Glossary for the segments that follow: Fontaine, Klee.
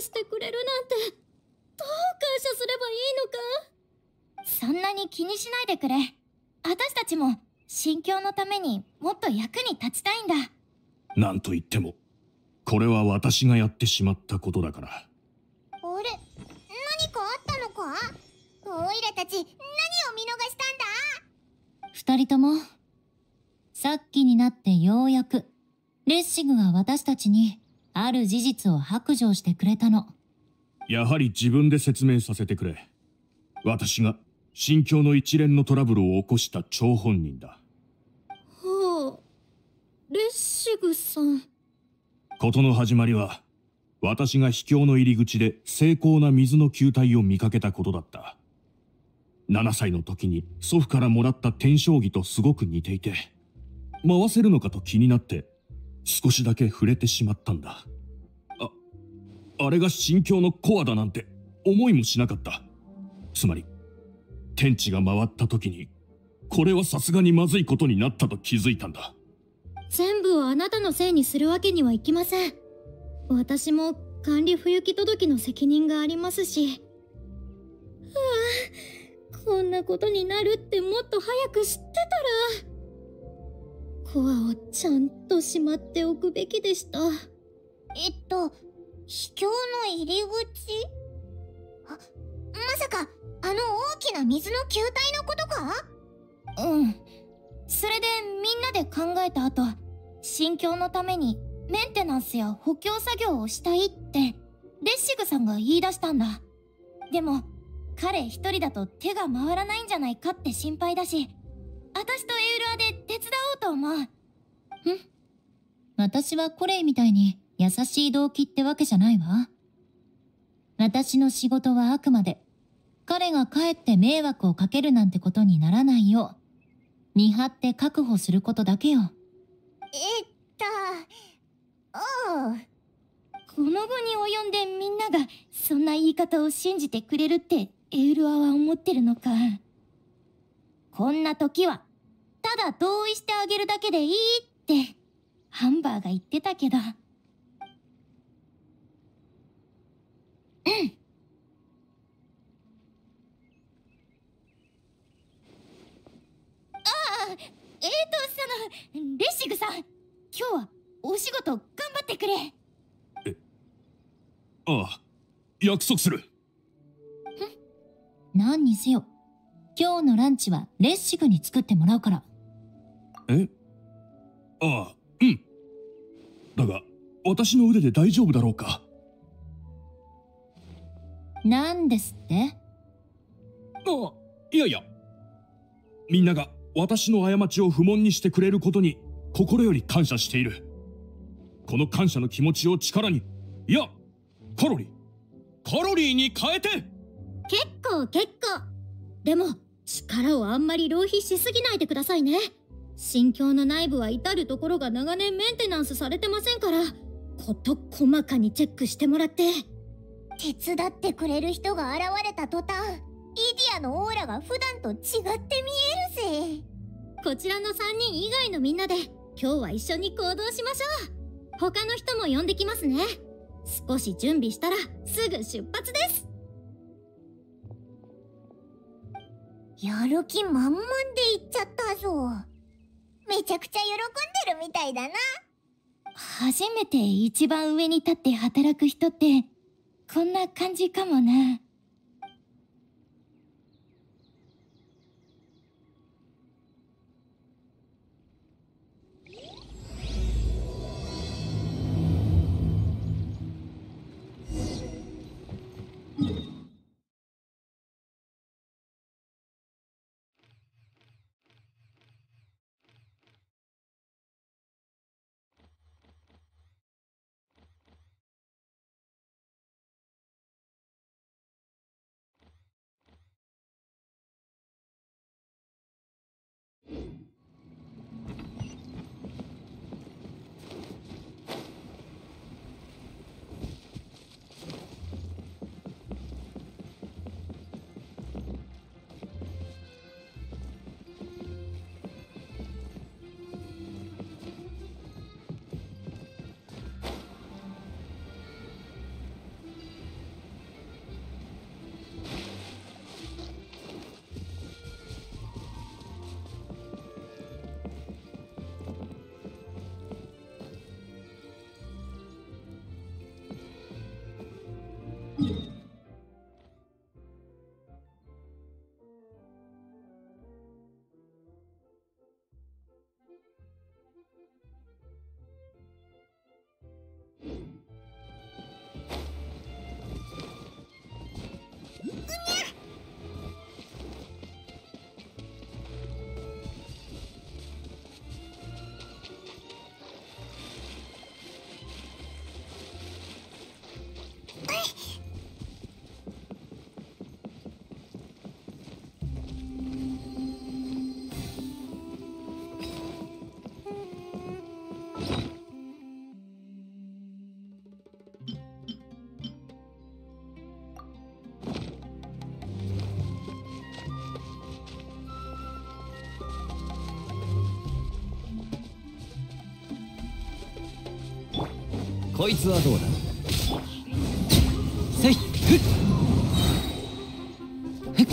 してくれるなんてどう感謝すればいいのか。そんなに気にしないでくれ。私たちも心境のためにもっと役に立ちたいんだ。なんといってもこれは私がやってしまったことだから。あれ、何かあったのか。オイラたち何を見逃したんだ。二人ともさっきになってようやくレッシグが私たちにある事実を白状してくれたの。やはり自分で説明させてくれ。私が心境の一連のトラブルを起こした張本人だ。はあ、レッシグさん。事の始まりは私が秘境の入り口で精巧な水の球体を見かけたことだった。7歳の時に祖父からもらった天将棋とすごく似ていて、回せるのかと気になって少しだけ触れてしまったんだ。あれが心境のコアだなんて思いもしなかった。つまり天地が回った時にこれはさすがにまずいことになったと気づいたんだ。全部をあなたのせいにするわけにはいきません。私も管理不行き届きの責任がありますし。はあ、こんなことになるってもっと早く知ってたらコアをちゃんとしまっておくべきでした。秘境の入り口？あ、まさかあの大きな水の球体のことか？うん。それでみんなで考えた後、心境のためにメンテナンスや補強作業をしたいってレッシグさんが言い出したんだ。でも彼一人だと手が回らないんじゃないかって心配だし、私とエウルアで手伝おうと思う。私はコレイみたいに優しい動機ってわけじゃないわ。私の仕事はあくまで彼がかえって迷惑をかけるなんてことにならないよう見張って確保することだけよ。この後に及んでみんながそんな言い方を信じてくれるってエウルアは思ってるのか。こんな時はただ同意してあげるだけでいいってハンバーが言ってたけど。うん。ああ、レッシグさん、今日はお仕事頑張ってくれ。ああ、約束する。何にせよ今日のランチはレッシグに作ってもらうから。ああ、うん。だが私の腕で大丈夫だろうか。なんですって？いやみんなが私の過ちを不問にしてくれることに心より感謝している。この感謝の気持ちを力に、いやカロリーに変えて。結構でも力をあんまり浪費しすぎないでくださいね。心境の内部は至る所が長年メンテナンスされてませんから、事細かにチェックしてもらって。手伝ってくれる人が現れた途端、イディアのオーラが普段と違って見えるぜ。こちらの3人以外のみんなで今日は一緒に行動しましょう。他の人も呼んできますね。少し準備したらすぐ出発です。やる気満々で行っちゃったぞ。めちゃくちゃ喜んでるみたいだな。初めて一番上に立って働く人ってこんな感じかもな。こいつはどうだ。せいふっふっ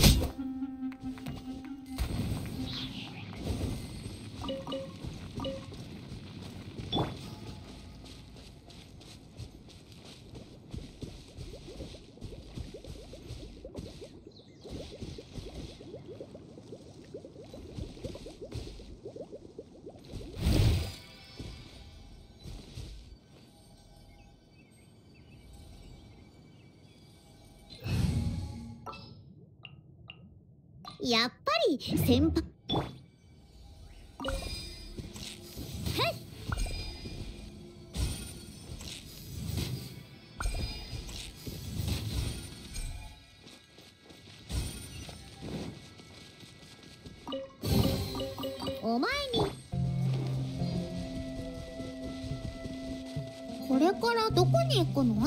やっぱり先輩。お前にこれからどこに行くの？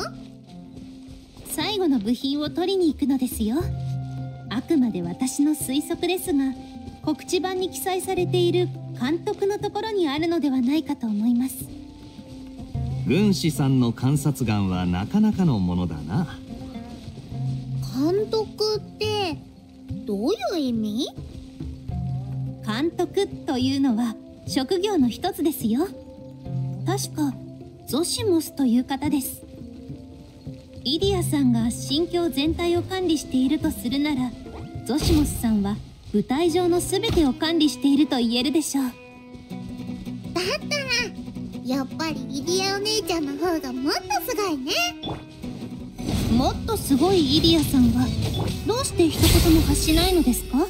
最後の部品を取りに行くのですよ。あくまで私の推測ですが、告知板に記載されている監督のところにあるのではないかと思います。軍師さんの観察眼はなかなかのものだな。監督ってどういう意味？監督というのは職業の一つですよ。確かゾシモスという方です。イディアさんが心境全体を管理しているとするなら、ゾシモスさんは舞台上の全てを管理していると言えるでしょう。だったらやっぱりイディアお姉ちゃんの方がもっとすごいね。もっとすごいイディアさんはどうして一言も発しないのですか？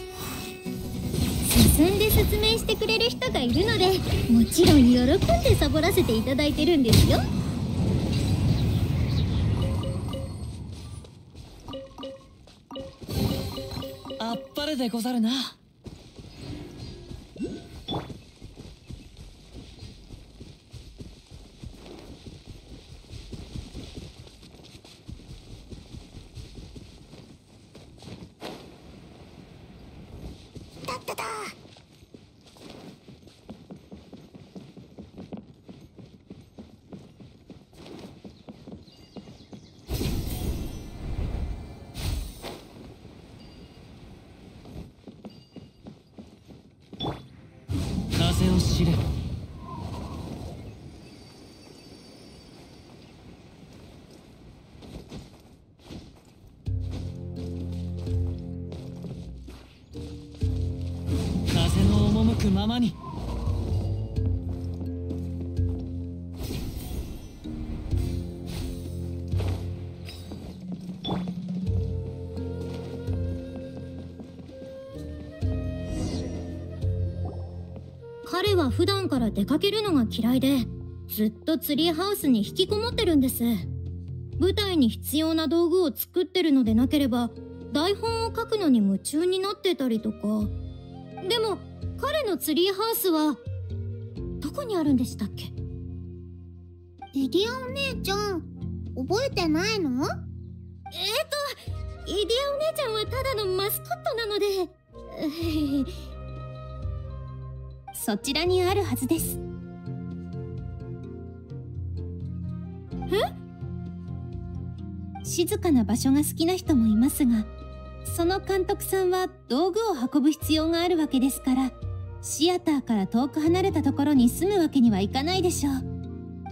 進んで説明してくれる人がいるので、もちろん喜んでサボらせていただいてるんですよ。あっぱれでござるな。風の赴くままに。彼は普段から出かけるのが嫌いで、ずっとツリーハウスに引きこもってるんです。舞台に必要な道具を作ってるのでなければ、台本を書くのに夢中になってたりとか。でも彼のツリーハウスはどこにあるんでしたっけ？イディアお姉ちゃん覚えてないの？イディアお姉ちゃんはただのマスコットなのでそちらにあるはずです。え？静かな場所が好きな人もいますが、その監督さんは道具を運ぶ必要があるわけですから、シアターから遠く離れたところに住むわけにはいかないでしょう。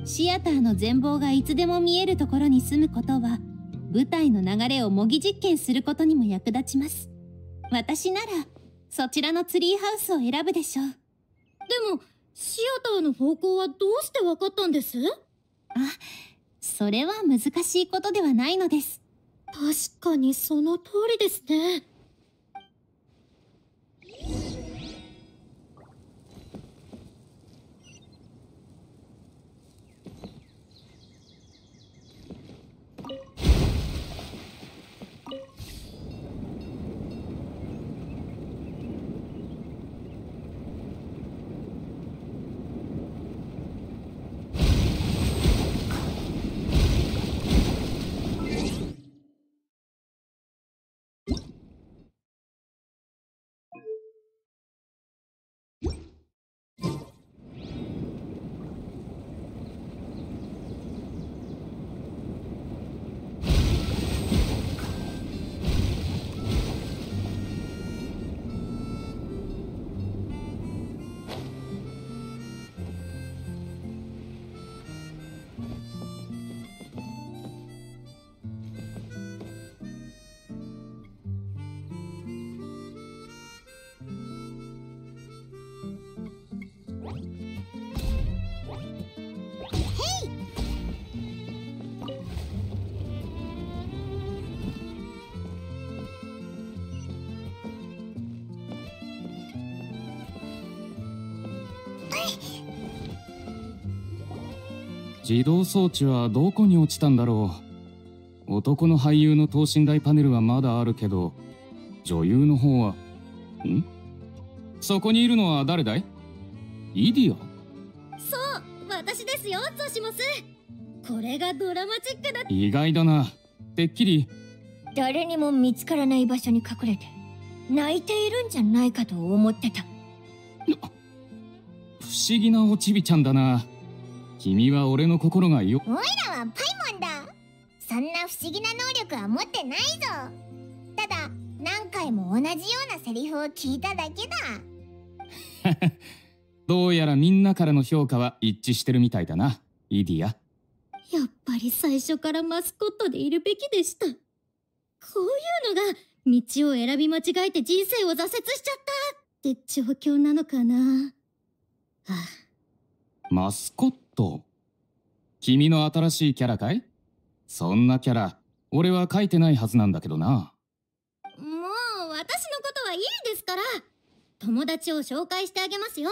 シアターの全貌がいつでも見えるところに住むことは、舞台の流れを模擬実験することにも役立ちます。私ならそちらのツリーハウスを選ぶでしょう。でもシアターの方向はどうして分かったんです？あ、それは難しいことではないのです。確かにその通りですね。自動装置はどこに落ちたんだろう。男の俳優の等身大パネルはまだあるけど、女優の方は、ん？そこにいるのは誰だい？イディア？そう、私ですよ、ゾシモス。これがドラマチックだ。意外だな。てっきり誰にも見つからない場所に隠れて泣いているんじゃないかと思ってた。不思議なおちびちゃんだな。君は俺の心がよ。おいらはパイモンだ。そんな不思議な能力は持ってないぞ。ただ何回も同じようなセリフを聞いただけだ。どうやらみんなからの評価は一致してるみたいだな、イディア。やっぱり最初からマスコットでいるべきでした。こういうのが道を選び間違えて人生を挫折しちゃったって状況なのかな。はあ、マスコット、君の新しいキャラかい？そんなキャラ俺は書いてないはずなんだけどな。もう私のことはいいですから、友達を紹介してあげますよ。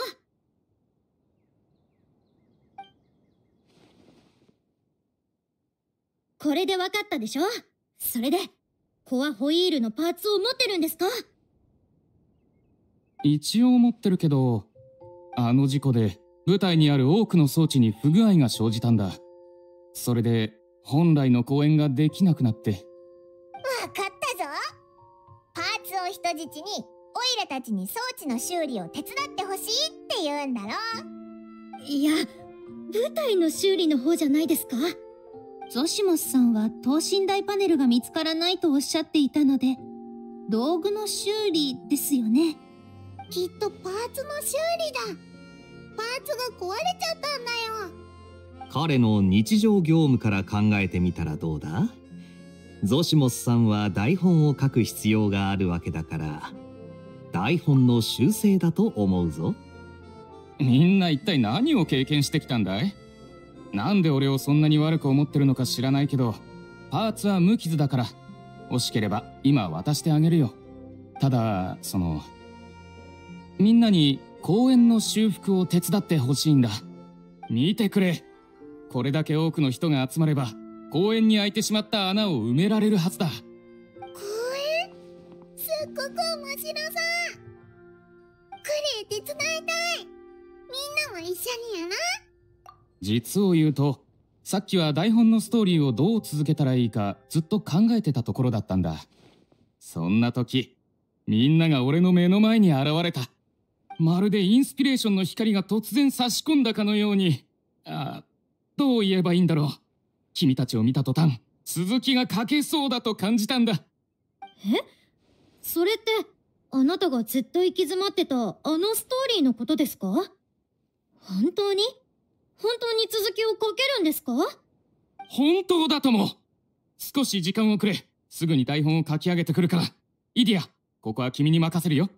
これで分かったでしょ。それでコアホイールのパーツを持ってるんですか？一応持ってるけど、あの事故で舞台にある多くの装置に不具合が生じたんだ。それで本来の公演ができなくなって。分かったぞ。パーツを人質にオイラたちに装置の修理を手伝ってほしいって言うんだろ。いや、舞台の修理の方じゃないですか？ゾシモスさんは等身大パネルが見つからないとおっしゃっていたので、道具の修理ですよね。きっとパーツの修理だ。パーツが壊れちゃったんだよ。彼の日常業務から考えてみたらどうだ？ゾシモスさんは台本を書く必要があるわけだから、台本の修正だと思うぞ。みんな一体何を経験してきたんだい？なんで俺をそんなに悪く思ってるのか知らないけど、パーツは無傷だから、惜しければ今渡してあげるよ。ただ、みんなに公園の修復を手伝ってほしいんだ。見てくれ。これだけ多くの人が集まれば、公園に開いてしまった穴を埋められるはずだ。公園？すっごく面白そう。クレイ手伝いたい。みんなも一緒にやろう。実を言うと、さっきは台本のストーリーをどう続けたらいいかずっと考えてたところだったんだ。そんな時、みんなが俺の目の前に現れた。まるでインスピレーションの光が突然差し込んだかのように。どう言えばいいんだろう。君たちを見た途端、鈴木が書けそうだと感じたんだ。え？それってあなたがずっと行き詰まってたあのストーリーのことですか？本当に続きを書けるんですか？本当だとも。少し時間をくれ。すぐに台本を書き上げてくるから。イディア、ここは君に任せるよ。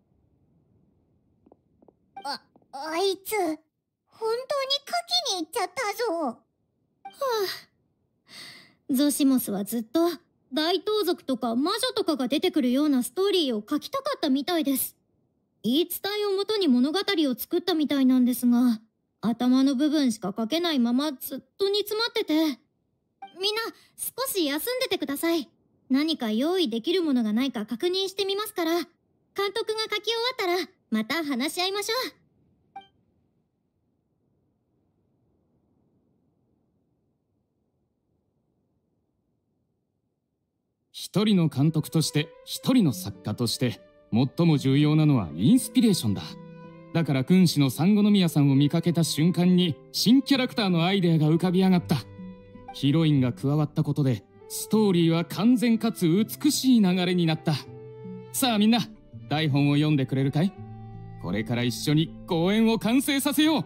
あいつ、本当に書きに行っちゃったぞ。はあ、ゾシモスはずっと大盗賊とか魔女とかが出てくるようなストーリーを書きたかったみたいです。言い伝えをもとに物語を作ったみたいなんですが、頭の部分しか書けないままずっと煮詰まってて。みんな少し休んでてください。何か用意できるものがないか確認してみますから、監督が書き終わったらまた話し合いましょう。一人の監督として、一人の作家として最も重要なのはインスピレーションだ。だから君子の産後の宮さんを見かけた瞬間に新キャラクターのアイデアが浮かび上がった。ヒロインが加わったことでストーリーは完全かつ美しい流れになった。さあみんな、台本を読んでくれるかい？これから一緒に公演を完成させよう。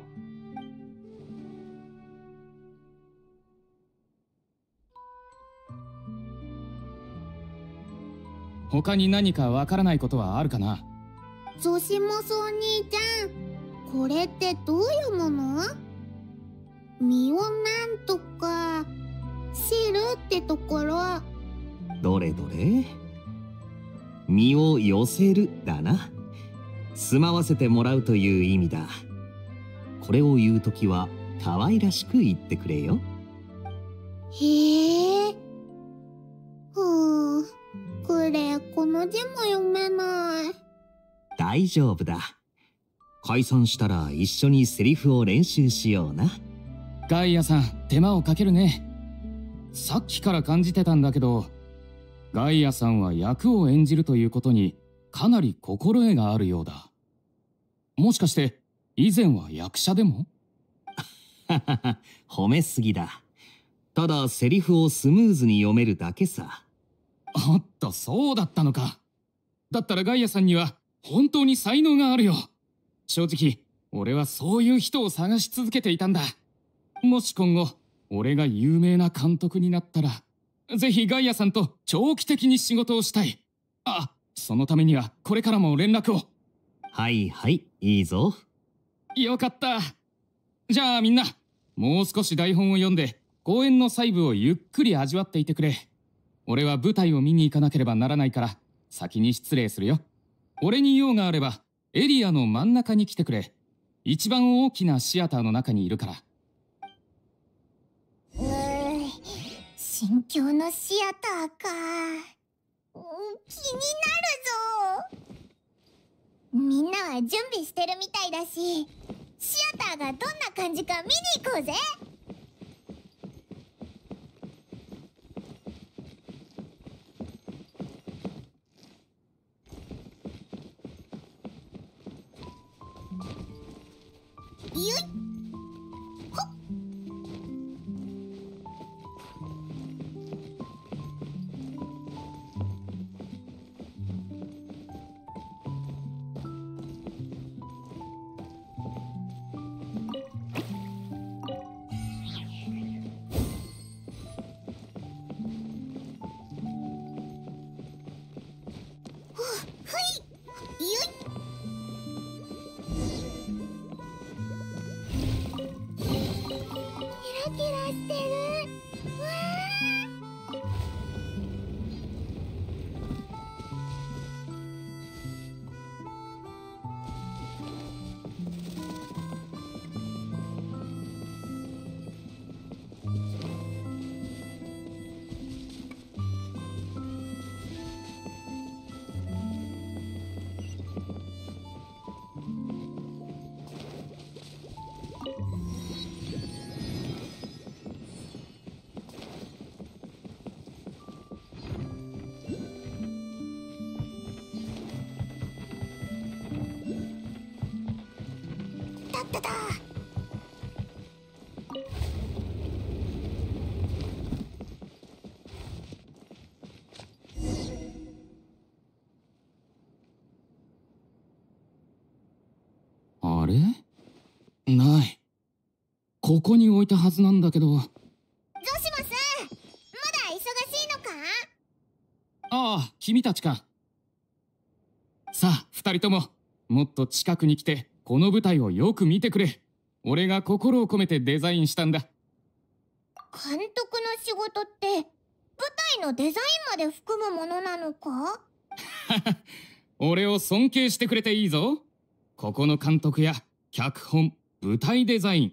他に何かわからないことはあるかな？ゾシモスお兄ちゃん、これってどういうもの？身をなんとか知るってところ。どれどれ？身を寄せるだな。住まわせてもらうという意味だ。これを言うときは可愛らしく言ってくれよ。へえ。クレー、この字も読めない。大丈夫だ。解散したら一緒にセリフを練習しような。ガイアさん、手間をかけるね。さっきから感じてたんだけど、ガイアさんは役を演じるということにかなり心得があるようだ。もしかして以前は役者でも？褒めすぎだ。ただセリフをスムーズに読めるだけさ。おっと、そうだったのか。だったらガイアさんには本当に才能があるよ。正直俺はそういう人を探し続けていたんだ。もし今後俺が有名な監督になったら、ぜひガイアさんと長期的に仕事をしたい。あ、そのためにはこれからも連絡を。はいはい、いいぞ。よかった。じゃあみんな、もう少し台本を読んで公演の細部をゆっくり味わっていてくれ。俺は舞台を見に行かなければならないから先に失礼するよ。俺に用があればエリアの真ん中に来てくれ。一番大きなシアターの中にいるから。新京のシアターか、気になるぞ。みんなは準備してるみたいだし、シアターがどんな感じか見に行こうぜ。よいっほっ。あれ？ない。ここに置いたはずなんだけど。ジョシマス、まだ忙しいのか？ああ、君たちか。さあ二人とももっと近くに来てこの舞台をよく見てくれ。俺が心を込めてデザインしたんだ。監督の仕事って舞台のデザインまで含むものなのか？俺を尊敬してくれていいぞ。ここの監督や脚本、舞台デザイン、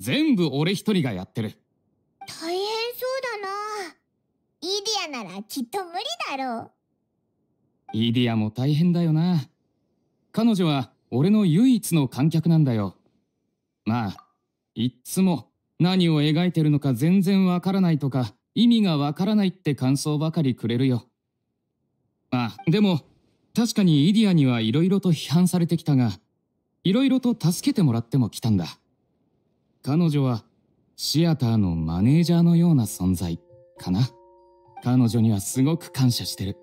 全部俺一人がやってる。大変そうだな。イディアならきっと無理だろう。イディアも大変だよな。彼女は俺の唯一の観客なんだよ。まあ、いっつも何を描いてるのか全然わからないとか意味がわからないって感想ばかりくれるよ。まあでも確かにイディアにはいろいろと批判されてきたが、いろいろと助けてもらってもきたんだ。彼女はシアターのマネージャーのような存在かな。彼女にはすごく感謝してる。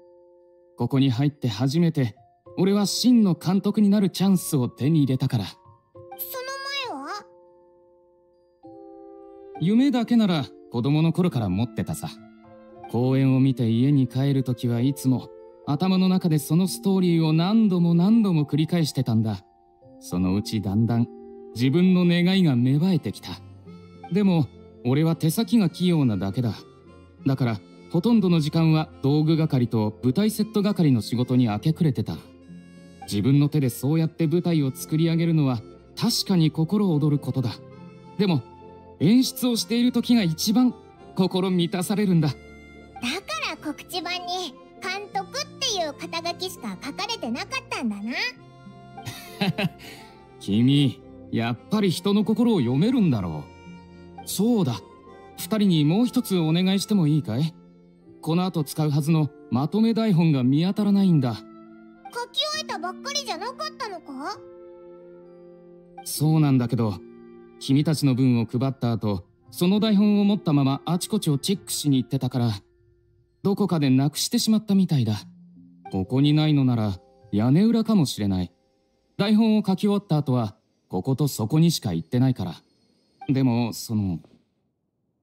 ここに入って初めて俺は真の監督になるチャンスを手に入れたから。その前は？夢だけなら子供の頃から持ってたさ。公演を見て家に帰るときはいつも頭の中でそのストーリーを何度も何度も繰り返してたんだ。そのうちだんだん自分の願いが芽生えてきた。でも俺は手先が器用なだけだ。だからほとんどの時間は道具係と舞台セット係の仕事に明け暮れてた。自分の手でそうやって舞台を作り上げるのは確かに心躍ることだ。でも演出をしている時が一番心満たされるんだ。だから告知板に監督っていう肩書きしか書かれてなかったんだな。君、やっぱり人の心を読めるんだろう。そうだ、2人にもう一つお願いしてもいいかい？この後使うはずのまとめ台本が見当たらないんだ。書き終えたばっかりじゃなかったのか？そうなんだけど、君たちの分を配った後、その台本を持ったままあちこちをチェックしに行ってたから、どこかでなくしてしまったみたいだ。ここにないのなら屋根裏かもしれない。台本を書き終わった後は、こことそこにしか行ってないから。でも、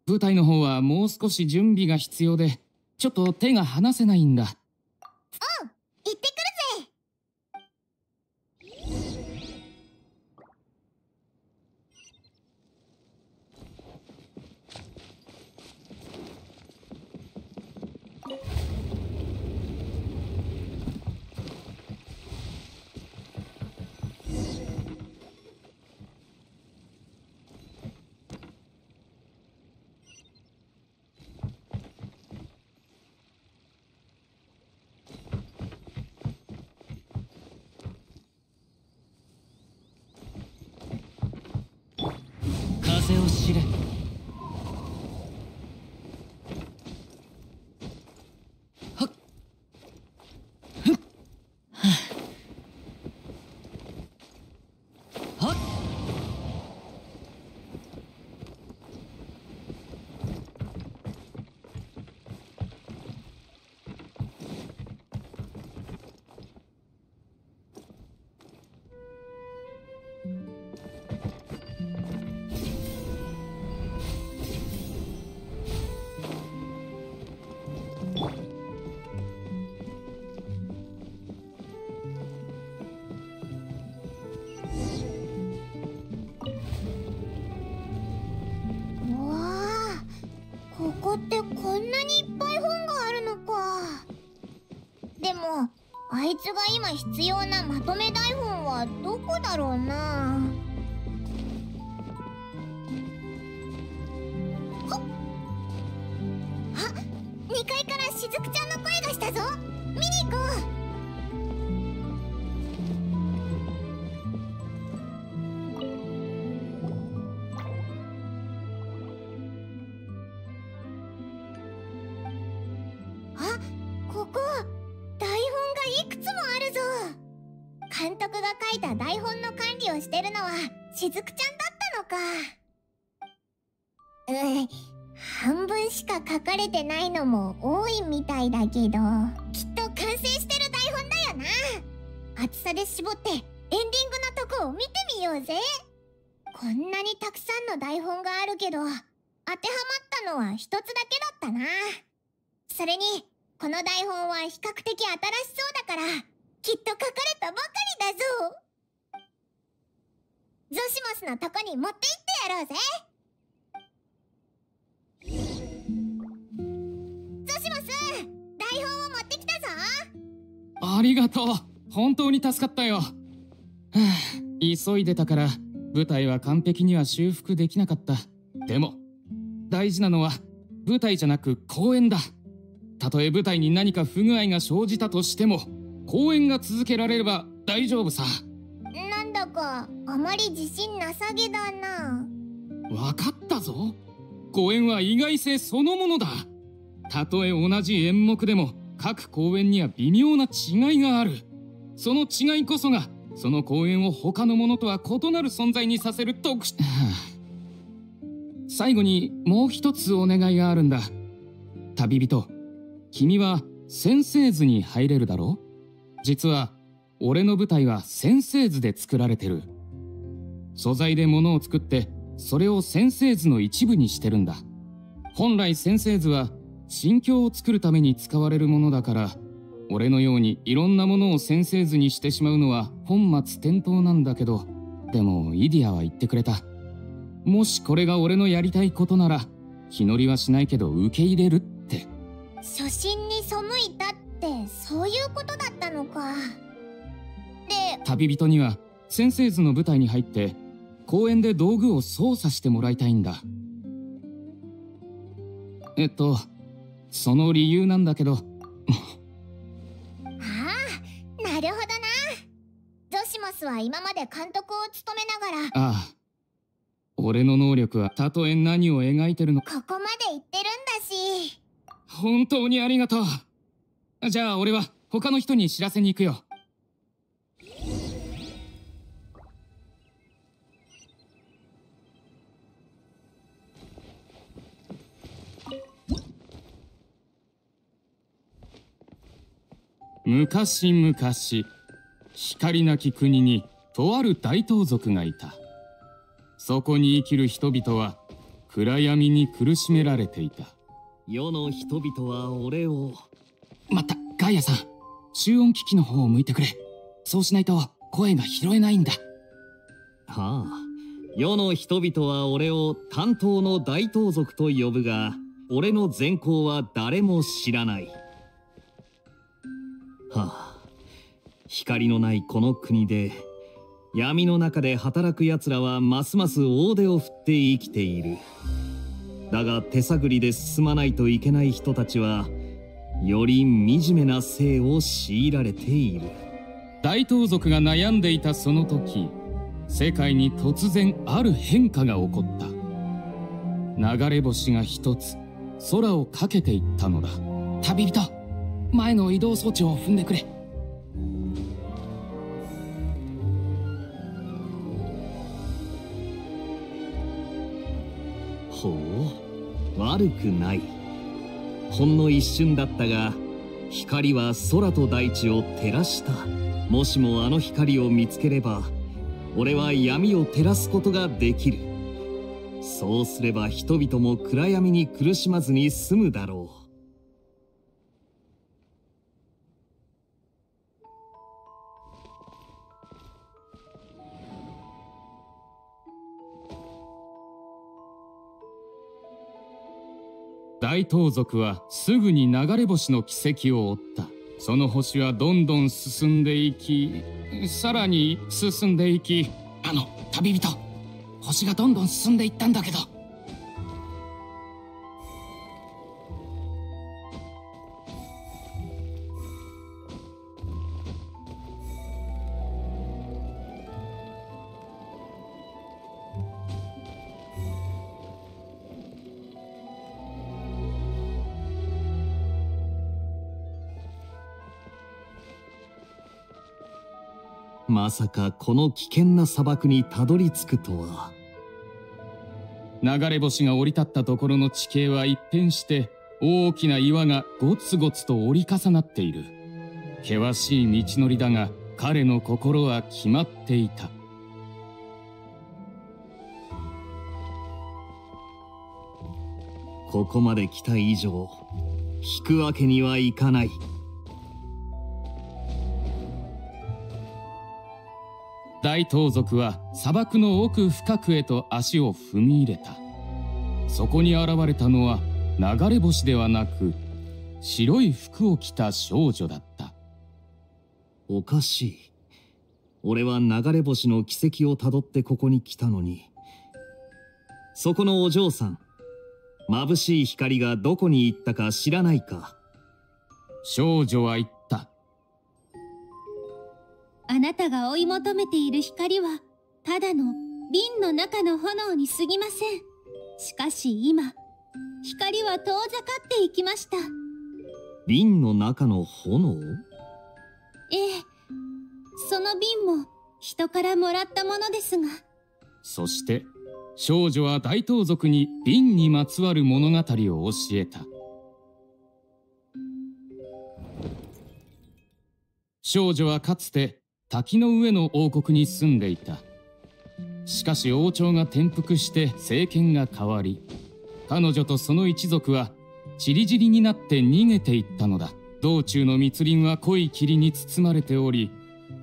舞台の方はもう少し準備が必要で、ちょっと手が離せないんだ。おう、行ってくるぜ。風を知れ。はっ、はっ、ってこんなにいっぱい本があるのか。でもあいつが今必要なまとめ台本はどこだろうな。ほっ、あ、2階からしずくちゃんの声がしたぞ。見に行こう。監督が書いた台本の管理をしてるのはしずくちゃんだったのか。半分しか書かれてないのも多いみたいだけど、きっと完成してる台本だよな。厚さで絞ってエンディングのとこを見てみようぜ。こんなにたくさんの台本があるけど、当てはまったのは一つだけだったな。それにこの台本は比較的新しそうだから、きっと書かれたばかりだぞ。ゾシモスのとこに持って行ってやろうぜ。ゾシモス、台本を持ってきたぞ。ありがとう、本当に助かったよ。はあ、急いでたから舞台は完璧には修復できなかった。でも大事なのは舞台じゃなく公演だ。たとえ舞台に何か不具合が生じたとしても、公演が続けられれば大丈夫さ。なんだかあまり自信なさげだな。わかったぞ。公演は意外性そのものだ。たとえ同じ演目でも各公演には微妙な違いがある。その違いこそがその公演を他のものとは異なる存在にさせる特殊。最後にもう一つお願いがあるんだ。旅人、君は先生図に入れるだろう。実は俺の舞台は先生図で作られてる。素材で物を作って、それを先生図の一部にしてるんだ。本来先生図は心境を作るために使われるものだから、俺のようにいろんなものを先生図にしてしまうのは本末転倒なんだけど、でもイディアは言ってくれた。もしこれが俺のやりたいことなら気乗りはしないけど受け入れるって。初心に背いたってってそういうことだったのか。で、旅人には先生図の舞台に入って公園で道具を操作してもらいたいんだ。その理由なんだけど。ああ、なるほどな。ゾシモスは今まで監督を務めながら。ああ、俺の能力はたとえ何を描いてるの。ここまで言ってるんだし。本当にありがとう。じゃあ俺は他の人に知らせに行くよ。昔々、光なき国にとある大盗賊がいた。そこに生きる人々は暗闇に苦しめられていた。世の人々は俺を。また、ガイアさん、集音機器の方を向いてくれ。そうしないと声が拾えないんだ。はあ、世の人々は俺を担当の大盗賊と呼ぶが、俺の善行は誰も知らない。はあ、光のないこの国で闇の中で働くやつらはますます大手を振って生きている。だが手探りで進まないといけない人たちはより惨めな生を強いられている。大盗賊が悩んでいたその時、世界に突然ある変化が起こった。流れ星が一つ空を駆けていったのだ。旅人、前の移動装置を踏んでくれ。ほう、悪くない。ほんの一瞬だったが、光は空と大地を照らした。もしもあの光を見つければ、俺は闇を照らすことができる。そうすれば人々も暗闇に苦しまずに済むだろう。大盗賊はすぐに流れ星の軌跡を追った。その星はどんどん進んでいき、さらに進んでいき。旅人、星がどんどん進んでいったんだけど。まさかこの危険な砂漠にたどり着くとは。流れ星が降り立ったところの地形は一変して、大きな岩がゴツゴツと折り重なっている。険しい道のりだが、彼の心は決まっていた。ここまで来た以上、引くわけにはいかない。大盗賊は砂漠の奥深くへと足を踏み入れた。そこに現れたのは流れ星ではなく、白い服を着た少女だった。おかしい。俺は流れ星の軌跡をたどってここに来たのに。そこのお嬢さん、眩しい光がどこに行ったか知らないか。少女は言った。あなたが追い求めている光はただの瓶の中の炎に過ぎません。しかし今、光は遠ざかっていきました。瓶の中の炎？ええ、その瓶も人からもらったものですが。そして少女は大盗賊に瓶にまつわる物語を教えた。少女はかつて滝の上の王国に住んでいた。しかし王朝が転覆して政権が変わり、彼女とその一族は散り散りになって逃げていったのだ。道中の密林は濃い霧に包まれており、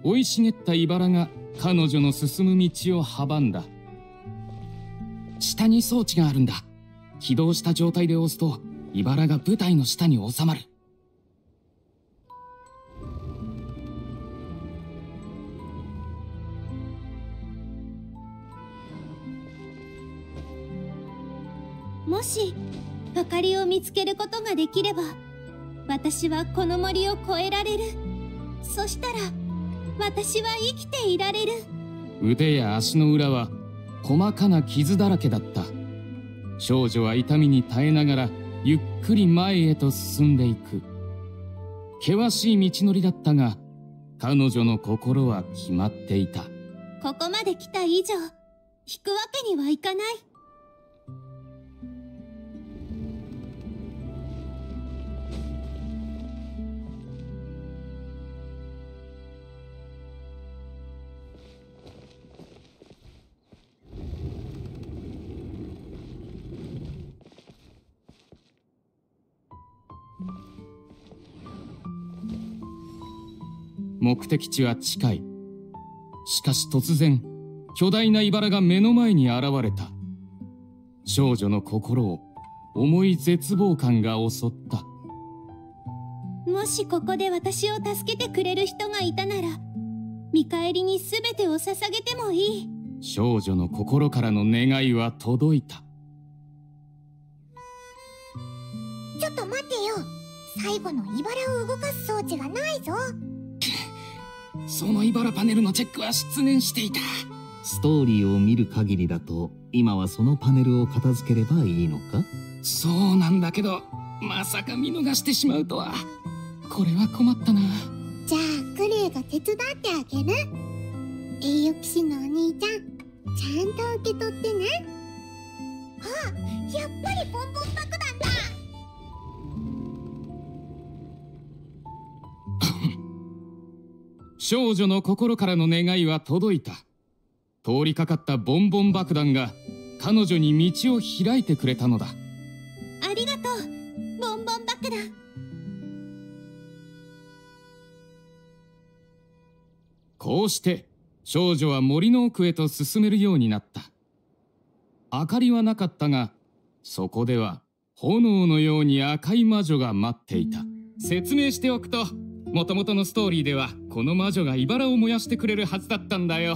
生い茂った茨が彼女の進む道を阻んだ。下に装置があるんだ。起動した状態で押すと茨が舞台の下に収まる。もし明かりを見つけることができれば、私はこの森を越えられる。そしたら、私は生きていられる。腕や足の裏は細かな傷だらけだった。少女は痛みに耐えながらゆっくり前へと進んでいく。険しい道のりだったが、彼女の心は決まっていた。ここまで来た以上、引くわけにはいかない。目的地は近い。しかし突然、巨大な茨が目の前に現れた。少女の心を重い絶望感が襲った。もしここで私を助けてくれる人がいたなら、見返りに全てを捧げてもいい。少女の心からの願いは届いた。ちょっと待てよ。最後の茨を動かす装置がないぞ。その茨パネルのチェックは失念していた。ストーリーを見る限りだと、今はそのパネルを片付ければいいのか。そうなんだけど、まさか見逃してしまうとは。これは困ったな。じゃあクレイが手伝ってあげる。栄養騎士のお兄ちゃん、ちゃんと受け取ってね。あ、やっぱりポンポン爆弾だ。少女の心からの願いは届いた。通りかかったボンボン爆弾が彼女に道を開いてくれたのだ。ありがとう、ボンボン爆弾。こうして少女は森の奥へと進めるようになった。明かりはなかったが、そこでは炎のように赤い魔女が待っていた。説明しておくと、もともとのストーリーではこの魔女が茨を燃やしてくれるはずだったんだよ。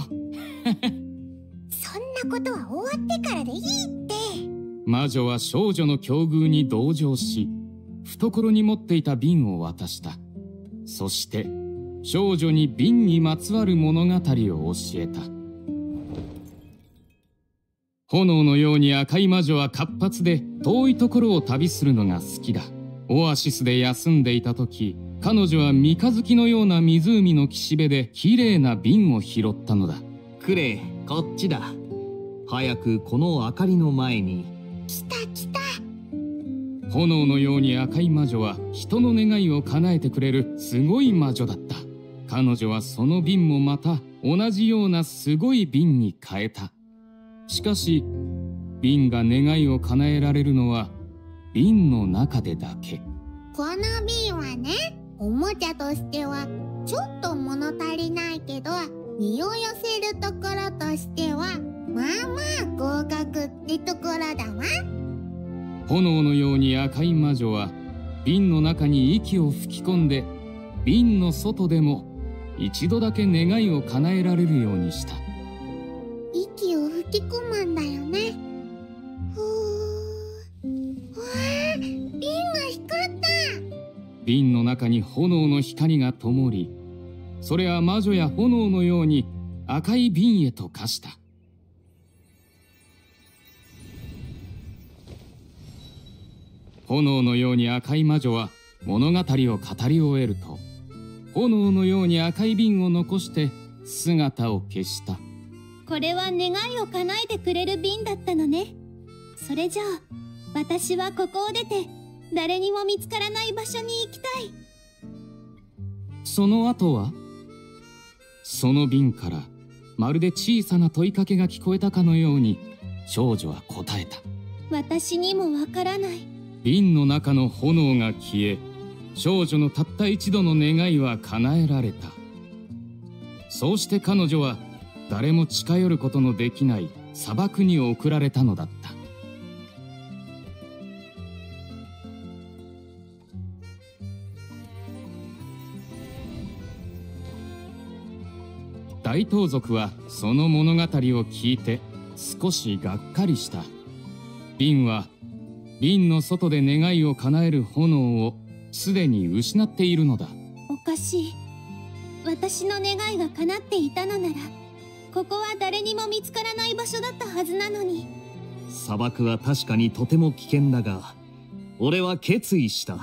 そんなことは終わってからでいいって。魔女は少女の境遇に同情し、懐に持っていた瓶を渡した。そして少女に瓶にまつわる物語を教えた。炎のように赤い魔女は活発で、遠いところを旅するのが好きだ。オアシスで休んでいた時、彼女は三日月のような湖の岸辺で綺麗な瓶を拾ったのだ。クレイ、こっちだ。早くこの明かりの前に。来た来た。炎のように赤い魔女は人の願いを叶えてくれるすごい魔女だった。彼女はその瓶もまた同じようなすごい瓶に変えた。しかし瓶が願いを叶えられるのは瓶の中でだけ。この瓶はね、おもちゃとしてはちょっと物足りないけど、身を寄せるところとしてはまあまあ合格ってところだわ。炎のように赤い魔女は瓶の中に息を吹き込んで、瓶の外でも一度だけ願いを叶えられるようにした。息を吹き込むんだよね。ふわあ、瓶が光った。瓶の中に炎の光が灯り、それは魔女や炎のように赤い瓶へと化した。炎のように赤い魔女は物語を語り終えると、炎のように赤い瓶を残して姿を消した。これは願いを叶えてくれる瓶だったのね。それじゃあ私はここを出て、誰にも見つからない場所に行きたい。その後は、その瓶からまるで小さな問いかけが聞こえたかのように少女は答えた。私にもわからない。瓶の中の炎が消え、少女のたった一度の願いは叶えられた。そうして彼女は誰も近寄ることのできない砂漠に送られたのだった。大盗賊はその物語を聞いて少しがっかりした。瓶は瓶の外で願いを叶える炎をすでに失っているのだ。おかしい。私の願いが叶っていたのなら、ここは誰にも見つからない場所だったはずなのに。砂漠は確かにとても危険だが、俺は決意した。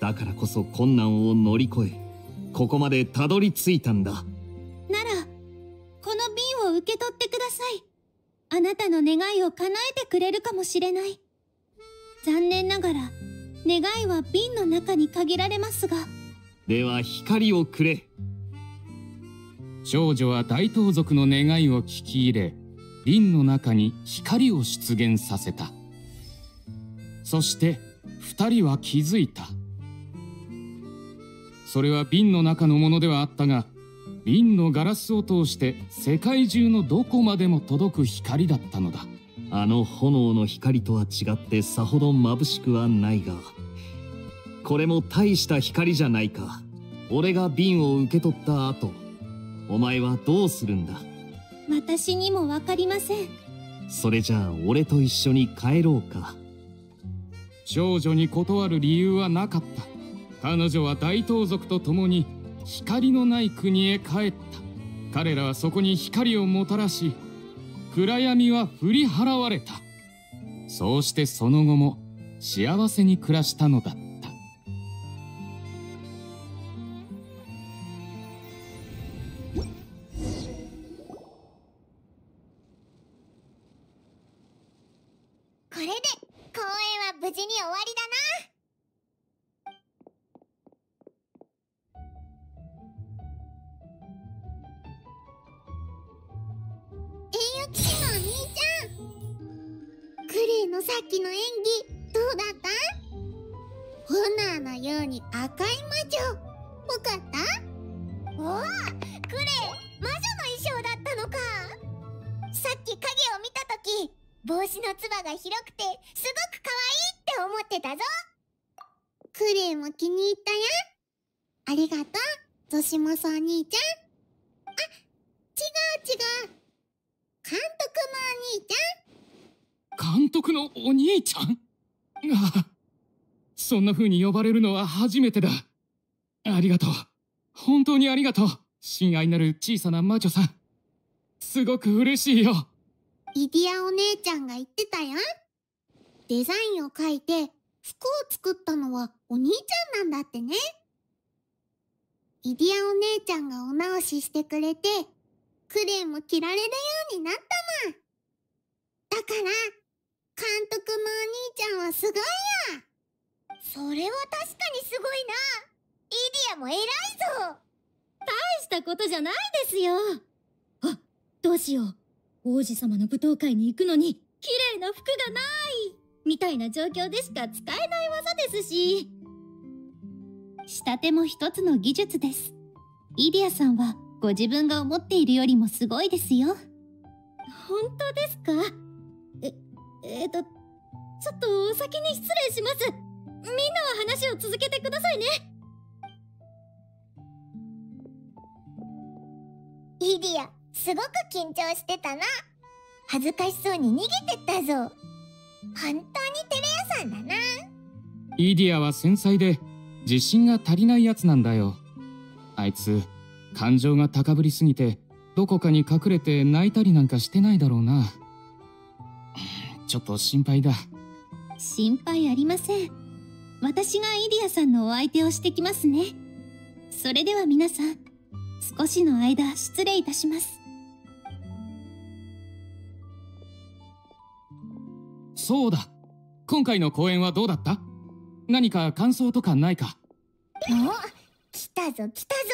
だからこそ困難を乗り越え、ここまでたどり着いたんだ。なら、この瓶を受け取ってください。あなたの願いを叶えてくれるかもしれない。残念ながら、願いは瓶の中に限られますが。では光をくれ。少女は大盗賊の願いを聞き入れ、瓶の中に光を出現させた。そして二人は気づいた。それは瓶の中のものではあったが、瓶のガラスを通して世界中のどこまでも届く光だったのだ。あの炎の光とは違ってさほど眩しくはないが、これも大した光じゃないか。俺が瓶を受け取った後、お前はどうするんだ？私にも分かりません。それじゃあ俺と一緒に帰ろうか。少女に断る理由はなかった。彼女は大盗賊と共に光のない国へ帰った。彼らはそこに光をもたらし、暗闇は振り払われた。そうしてその後も幸せに暮らしたのだ。そんな風に呼ばれるのは初めてだ。ありがとう。本当にありがとう。親愛なる小さな魔女さん。すごく嬉しいよ。イディアお姉ちゃんが言ってたやん。デザインを描いて服を作ったのはお兄ちゃんなんだってね。イディアお姉ちゃんがお直ししてくれて、クレーも着られるようになったもん。だから、監督のお兄ちゃんはすごいや。それは確かにすごいな。イディアも偉いぞ。大したことじゃないですよ。あ、どうしよう。王子様の舞踏会に行くのに綺麗な服がないみたいな状況でしか使えない技ですし、仕立ても一つの技術です。イディアさんはご自分が思っているよりもすごいですよ。本当ですか？ちょっと先に失礼します。みんなは話を続けてくださいね。イディア、すごく緊張してたな。恥ずかしそうに逃げてったぞ。本当に照れ屋さんだな。イディアは繊細で自信が足りないやつなんだよ。あいつ、感情が高ぶりすぎてどこかに隠れて泣いたりなんかしてないだろうな。ちょっと心配だ。心配ありません。私がイディアさんのお相手をしてきますね。それでは皆さん、少しの間失礼いたします。そうだ。今回の公演はどうだった？何か感想とかないか？お、来たぞ来たぞ。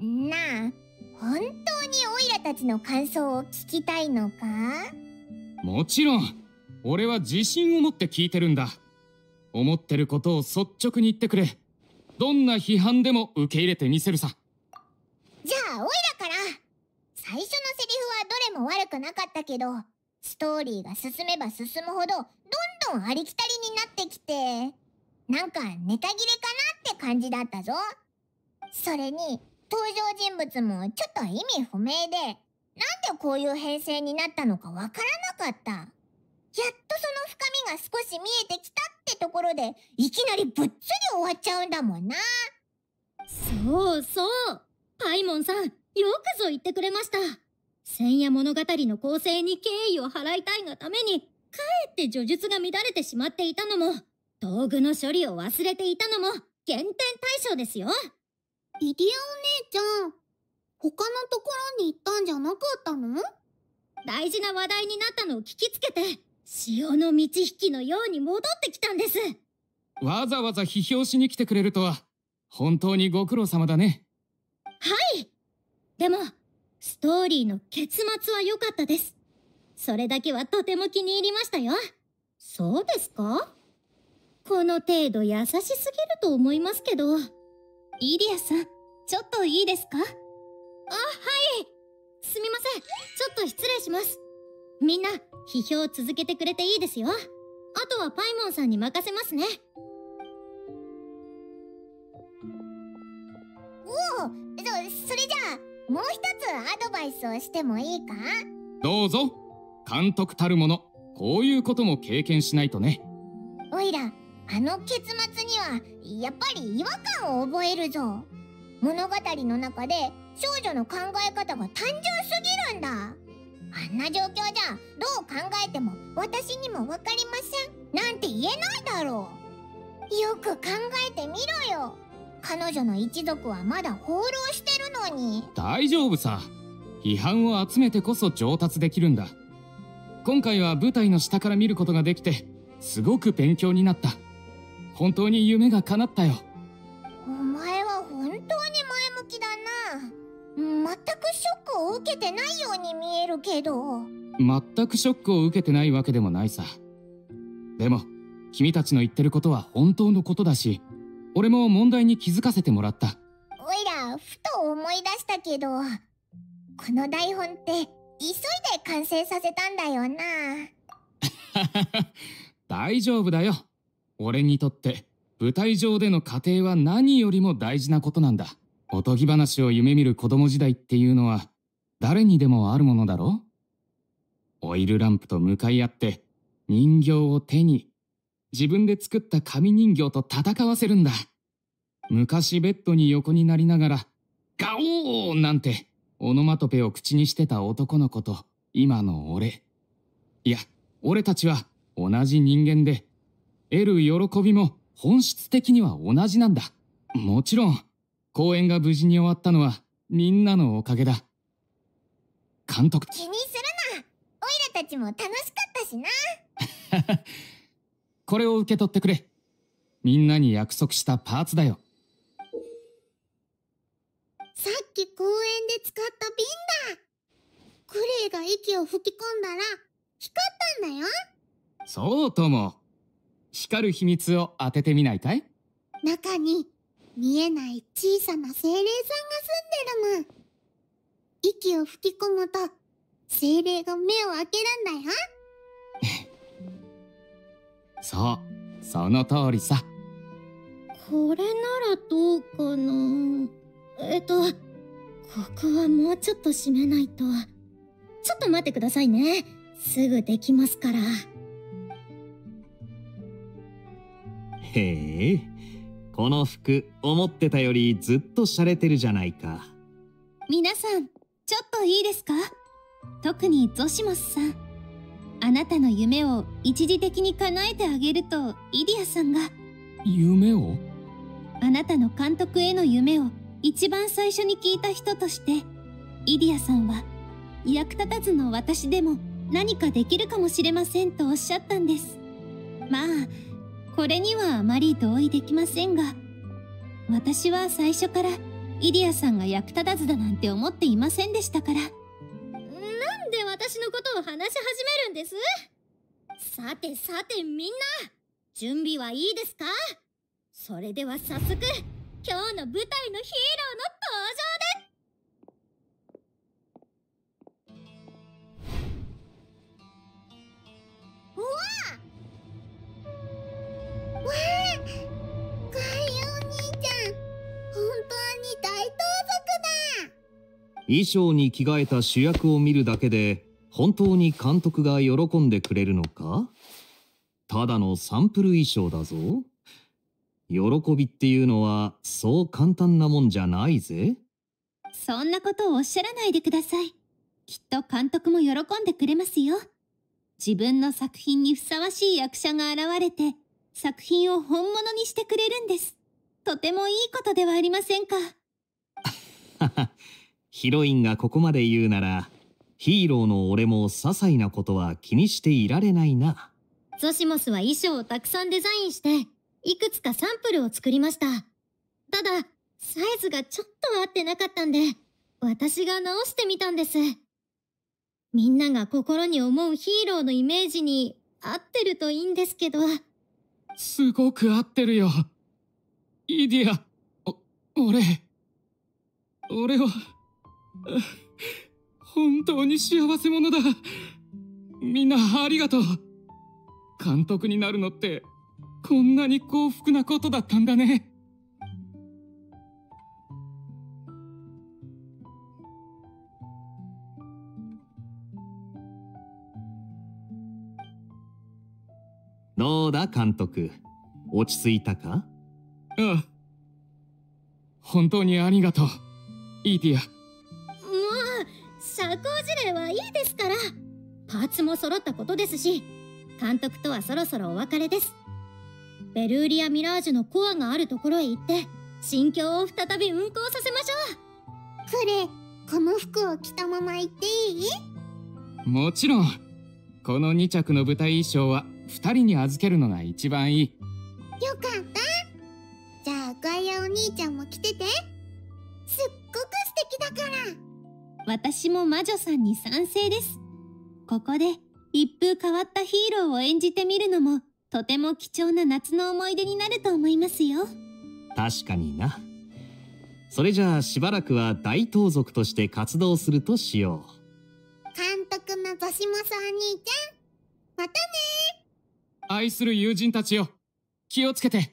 なあ、本当にオイラたちの感想を聞きたいのか？もちろん。俺は自信を持って聞いてるんだ。思ってることを率直に言ってくれ。どんな批判でも受け入れてみせるさ。じゃあオイラから。最初のセリフはどれも悪くなかったけど、ストーリーが進めば進むほどどんどんありきたりになってきて、なんかネタ切れかなって感じだったぞ。それに登場人物もちょっと意味不明で、なんでこういう編成になったのかわからなかった。やっとその深みが少し見えてきたってところで、いきなりぶっつり終わっちゃうんだもんな。そうそう、パイモンさんよくぞ言ってくれました。千夜物語の構成に敬意を払いたいがために、かえって叙述が乱れてしまっていたのも、道具の処理を忘れていたのも減点対象ですよ。イディアお姉ちゃん、他のところに行ったんじゃなかったの？大事な話題になったのを聞きつけて、潮の満ち引きのように戻ってきたんです。わざわざ批評しに来てくれるとは本当にご苦労様だね。はい、でもストーリーの結末は良かったです。それだけはとても気に入りましたよ。そうですか？この程度優しすぎると思いますけど。イディアさん、ちょっといいですか？あ、はい、すみません、ちょっと失礼します。みんな批評を続けてくれていいですよ。あとはパイモンさんに任せますね。おお、それじゃあもう一つアドバイスをしてもいいか？どうぞ。監督たるもの、こういうことも経験しないとね。おいらあの結末にはやっぱり違和感を覚えるぞ。物語の中で少女の考え方が単純すぎるんだ。あんな状況じゃどう考えても私にも分かりませんなんて言えないだろう。よく考えてみろよ。彼女の一族はまだ放浪してるのに。大丈夫さ、批判を集めてこそ上達できるんだ。今回は舞台の下から見ることができてすごく勉強になった。本当に夢が叶ったよ。お前は本当に前向きだな。全くショックを受けてないように見えるけど。全くショックを受けてないわけでもないさ。でも君たちの言ってることは本当のことだし、俺も問題に気づかせてもらった。おいらふと思い出したけど、この台本って急いで完成させたんだよな。大丈夫だよ。俺にとって舞台上での過程は何よりも大事なことなんだ。おとぎ話を夢見る子供時代っていうのは誰にでもあるものだろう。オイルランプと向かい合って人形を手に、自分で作った紙人形と戦わせるんだ。昔ベッドに横になりながらガオーなんてオノマトペを口にしてた男の子と今の俺、いや俺たちは同じ人間で得る喜びも本質的には同じなんだ。もちろん公演が無事に終わったのはみんなのおかげだ。監督、気にするな。オイラたちも楽しかったしな。これを受け取ってくれ。みんなに約束したパーツだよ。さっき公園で使った瓶だ。クレイが息を吹き込んだら光ったんだよ。そうとも、光る秘密を当ててみないかい？中に見えない小さな精霊さんが住んでるもん。息を吹き込むと精霊が目を開けるんだよ。そう、その通りさ。これならどうかな。ここはもうちょっと締めないと。ちょっと待ってくださいね、すぐできますから。へえ、この服思ってたよりずっと洒落てるじゃないか。皆さんちょっといいですか？特にゾシモスさん、あなたの夢を一時的に叶えてあげるとイディアさんが。夢を？あなたの監督への夢を一番最初に聞いた人として、イディアさんは役立たずの私でも何かできるかもしれませんとおっしゃったんです。まあこれにはあまり同意できませんが、私は最初からイディアさんが役立たずだなんて思っていませんでしたから。なんで私のことを話し始めるんです？さてさてみんな、準備はいいですか？それでは早速、今日の舞台のヒーローの登場です。うわあ！わあ、カイお兄ちゃん、本当に大盗賊だ。衣装に着替えた主役を見るだけで本当に監督が喜んでくれるのか？ただのサンプル衣装だぞ。喜びっていうのはそう簡単なもんじゃないぜ。そんなことをおっしゃらないでください。きっと監督も喜んでくれますよ。自分の作品にふさわしい役者が現れて、作品を本物にしてくれるんです。とてもいいことではありませんか。ヒロインがここまで言うなら、ヒーローの俺も些細なことは気にしていられないな。ゾシモスは衣装をたくさんデザインして、いくつかサンプルを作りました。ただ、サイズがちょっと合ってなかったんで、私が直してみたんです。みんなが心に思うヒーローのイメージに合ってるといいんですけど。すごく合ってるよ。イディア、俺は、本当に幸せ者だ。みんなありがとう。監督になるのって、こんなに幸福なことだったんだね。どうだ監督、落ち着いたか？うん。本当にありがとう、イーティア。もう、社交辞令はいいですから。パーツも揃ったことですし、監督とはそろそろお別れです。ベルーリア・ミラージュのコアがあるところへ行って、心境を再び運行させましょう。クレ、この服を着たまま行っていい？もちろん。この2着の舞台衣装は、2人に預けるのが一番いい。よかった。じゃあガイアお兄ちゃんも着てて。すっごく素敵だから。私も魔女さんに賛成です。ここで一風変わったヒーローを演じてみるのもとても貴重な夏の思い出になると思いますよ。確かにな。それじゃあしばらくは大盗賊として活動するとしよう。監督のゾシモスお兄ちゃん、またねー。愛する友人たちよ、気をつけて。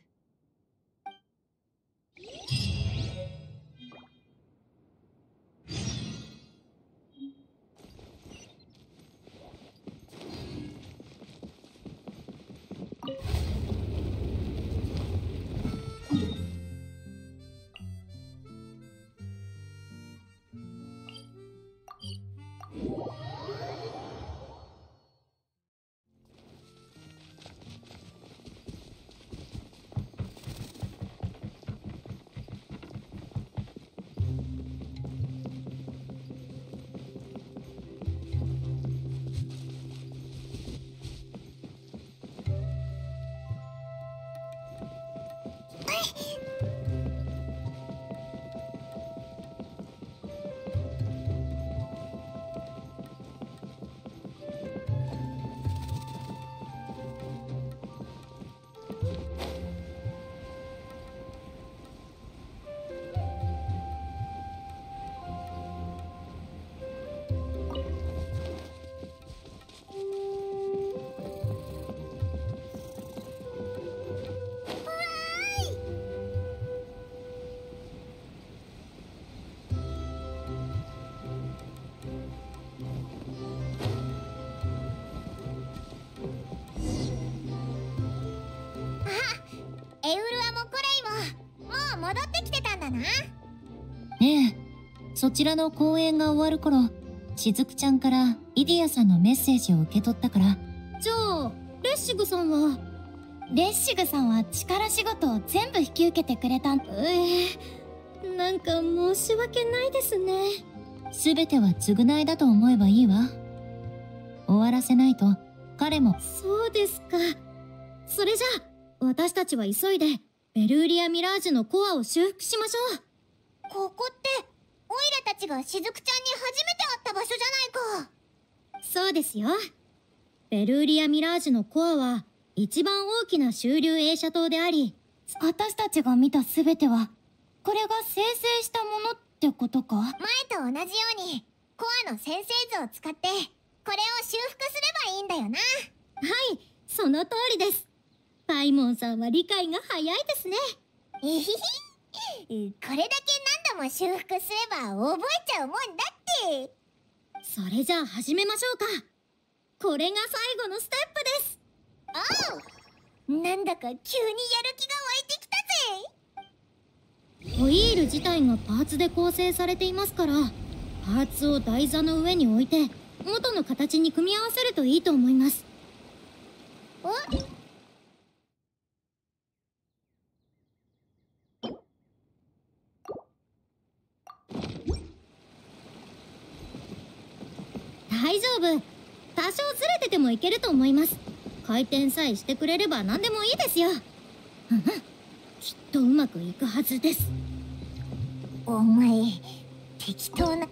ねえ、そちらの公演が終わる頃、しずくちゃんからイディアさんのメッセージを受け取ったから。じゃあレッシグさんは？レッシグさんは力仕事を全部引き受けてくれたん。なんか申し訳ないですね。全ては償いだと思えばいいわ。終わらせないと彼も。そうですか。それじゃあ私たちは急いでベルーリア・ミラージュのコアを修復しましょう。ここってオイラたちがしずくちゃんに初めて会った場所じゃないか。そうですよ。ベルーリア・ミラージュのコアは一番大きな周流映写塔であり、私たちが見た全てはこれが生成したものってことか。前と同じようにコアの先生図を使ってこれを修復すればいいんだよな。はい、その通りです。パイモンさんは理解が早いですね。えひひ、これだけ何度も修復すれば覚えちゃうもんだって。それじゃあ始めましょうか。これが最後のステップです。おう、なんだか急にやる気が湧いてきたぜ。ホイール自体がパーツで構成されていますから、パーツを台座の上に置いて元の形に組み合わせるといいと思います。おっ、大丈夫。多少ずれててもいけると思います。回転さえしてくれれば何でもいいですよ。うん、きっとうまくいくはずです。お前、適当な。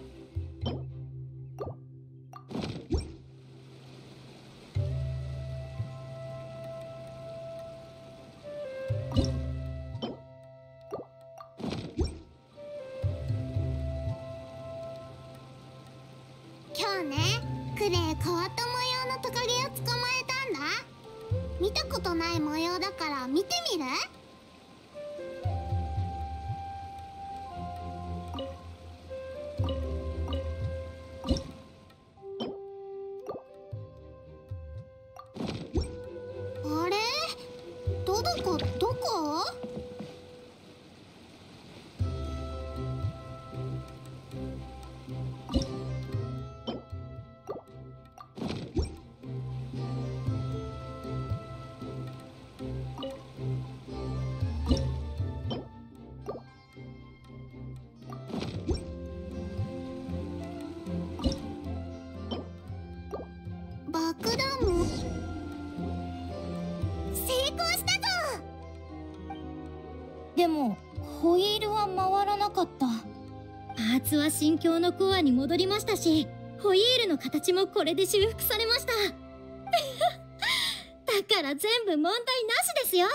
心境のコアに戻りましたし、ホイールの形もこれで修復されました。だから全部問題なしですよ。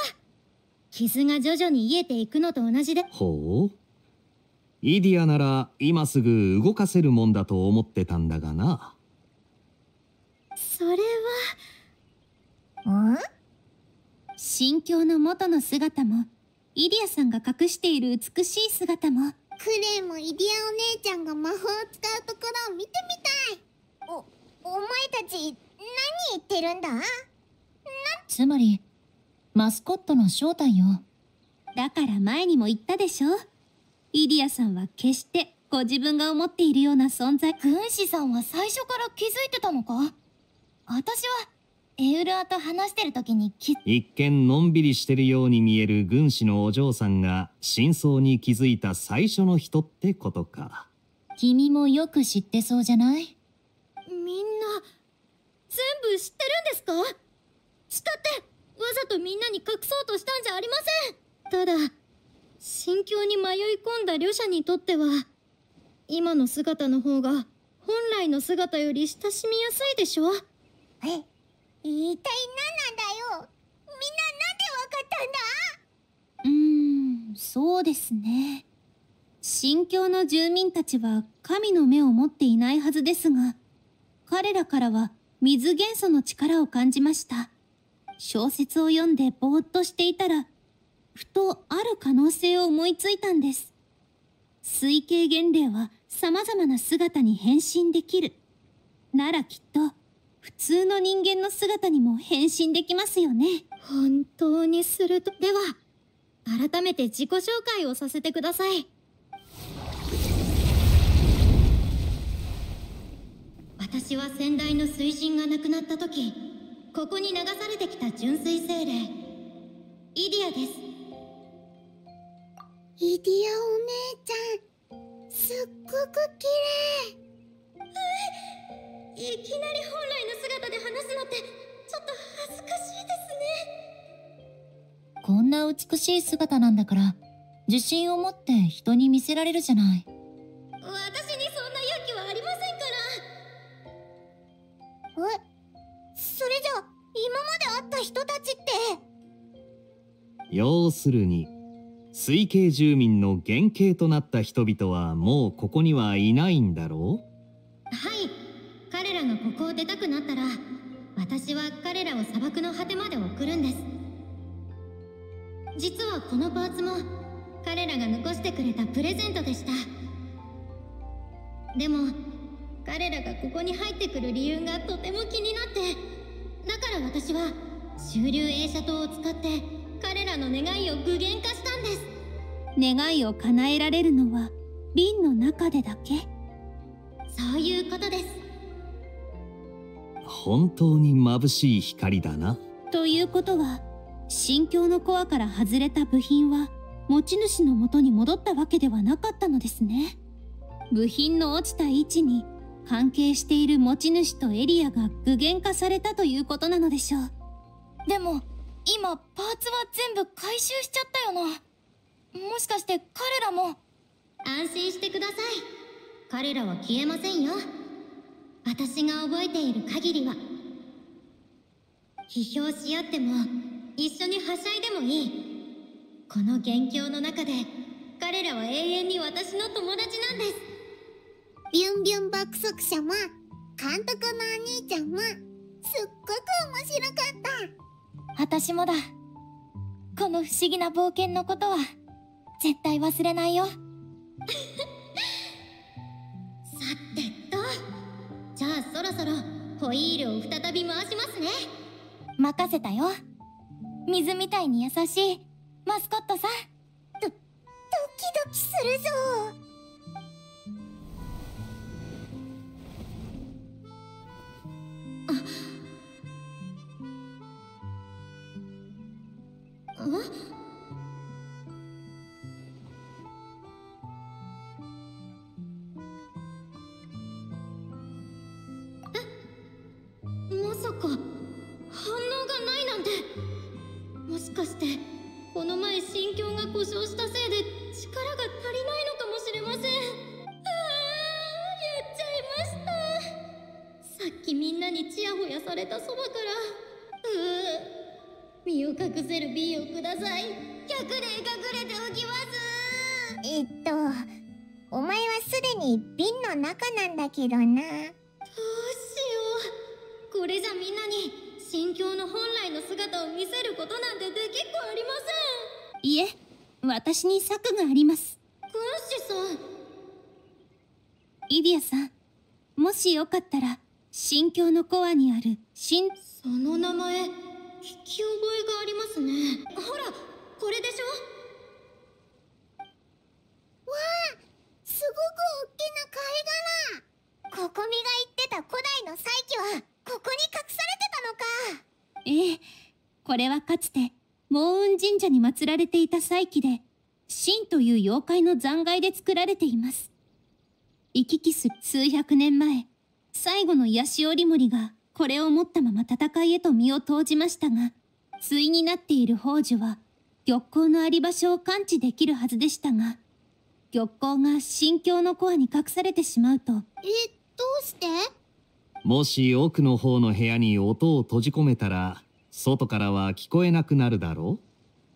傷が徐々に癒えていくのと同じで。ほう、イディアなら今すぐ動かせるもんだと思ってたんだがな。それはん、心境の元の姿もイディアさんが隠している美しい姿も、クレイもイディアお姉ちゃんが魔法を使うところを見てみたい。お前たち何言ってるんだ？つまりマスコットの正体よ。だから前にも言ったでしょ、イディアさんは決してご自分が思っているような存在。軍師さんは最初から気づいてたのか？私はエウルアと話してる時に一見のんびりしてるように見える軍師のお嬢さんが真相に気づいた最初の人ってことか。君もよく知ってそうじゃない？みんな全部知ってるんですか？したってわざとみんなに隠そうとしたんじゃありません。ただ心境に迷い込んだ旅者にとっては今の姿の方が本来の姿より親しみやすいでしょ。え、一体何なんだよ。みんななんで分かったんだ？そうですね。神教の住民たちは神の目を持っていないはずですが、彼らからは水元素の力を感じました。小説を読んでぼーっとしていたら、ふとある可能性を思いついたんです。水系元霊は様々な姿に変身できる。ならきっと、普通の人間の姿にも変身できますよね。本当にすると。では、改めて自己紹介をさせてください。私は先代の水神が亡くなった時、ここに流されてきた純粋精霊、イディアです。イディアお姉ちゃん、すっごく綺麗。いきなり本来の姿で話すのってちょっと恥ずかしいですね。こんな美しい姿なんだから自信を持って人に見せられるじゃない。私にそんな勇気はありませんから。え、それじゃあ今まで会った人たちって？要するに水系住民の原型となった人々はもうここにはいないんだろう？はい、彼らがここを出たくなったら、私は彼らを砂漠の果てまで送るんです。実はこのパーツも彼らが残してくれたプレゼントでした。でも彼らがここに入ってくる理由がとても気になって、だから私は周流映写灯を使って彼らの願いを具現化したんです。願いを叶えられるのは瓶の中でだけ、そういうことです。本当に眩しい光だな。ということは心境のコアから外れた部品は持ち主の元に戻ったわけではなかったのですね。部品の落ちた位置に関係している持ち主とエリアが具現化されたということなのでしょう。でも今パーツは全部回収しちゃったよな。もしかして彼らも？安心してください。彼らは消えませんよ。私が覚えている限りは。批評し合っても一緒にはしゃいでもいい。この元凶の中で彼らは永遠に私の友達なんです。ビュンビュン爆速者も監督のお兄ちゃんもすっごく面白かった。私もだ。この不思議な冒険のことは絶対忘れないよ。さてと、じゃあそろそろホイールを再び回しますね。任せたよ。水みたいに優しいマスコットさん。ドキドキするぞ。まさか反応がないなんて。もしかしてこの前心境が故障したせいで力が足りないのかもしれません。ああ、やっちゃいました。さっきみんなにチヤホヤされたそばから、身を隠せる B をください。100で隠れておきます。お前はすでに瓶の中なんだけどな。どうしよう。これじゃみんなに心境の本来の姿を見せることなんてできっこありません。いえ、私に策があります。軍師さん。イディアさん、もしよかったら心境のコアにあるその名前、聞き覚えがありますね。ほら、これでしょ。わあ、すごくおっきな貝殻。ここみが言ってた古代の再起はここに隠されてたのか。ええ、これはかつて蒙雲神社に祀られていた祭器で、神という妖怪の残骸で作られています。行き来する数百年前、最後の癒し織守がこれを持ったまま戦いへと身を投じましたが、対になっている宝珠は、玉光のあり場所を感知できるはずでしたが、玉光が心境のコアに隠されてしまうと。どうして？もし奥の方の部屋に音を閉じ込めたら、外からは聞こえなくなるだろう。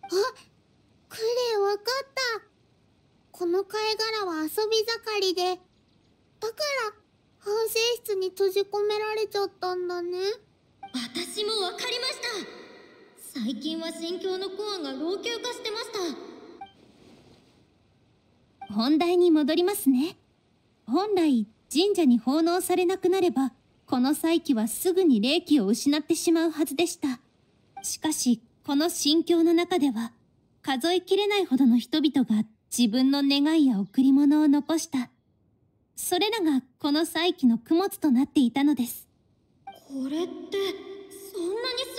あ、クレイ、わかった。この貝殻は遊び盛りで、だから反省室に閉じ込められちゃったんだね。私もわかりました。最近は心境のコアが老朽化してました。本題に戻りますね。本来神社に奉納されなくなれば、この祭器はすぐに霊気を失ってしまうはずでした。しかし、この心境の中では、数えきれないほどの人々が自分の願いや贈り物を残した。それらがこの祭器の供物となっていたのです。これって、そんなにす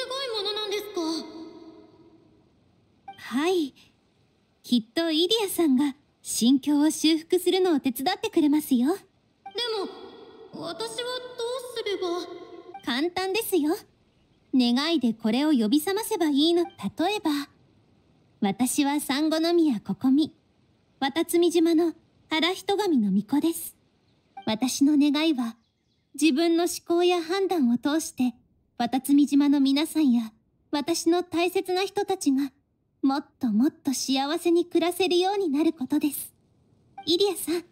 ごいものなんですか？はい。きっとイディアさんが心境を修復するのを手伝ってくれますよ。でも、私はどうすれば？簡単ですよ。願いでこれを呼び覚ませばいいの。例えば、私は産後の宮ここみ、渡積島の原人神の巫女です。私の願いは、自分の思考や判断を通して、渡積島の皆さんや、私の大切な人たちが、もっともっと幸せに暮らせるようになることです。イディアさん、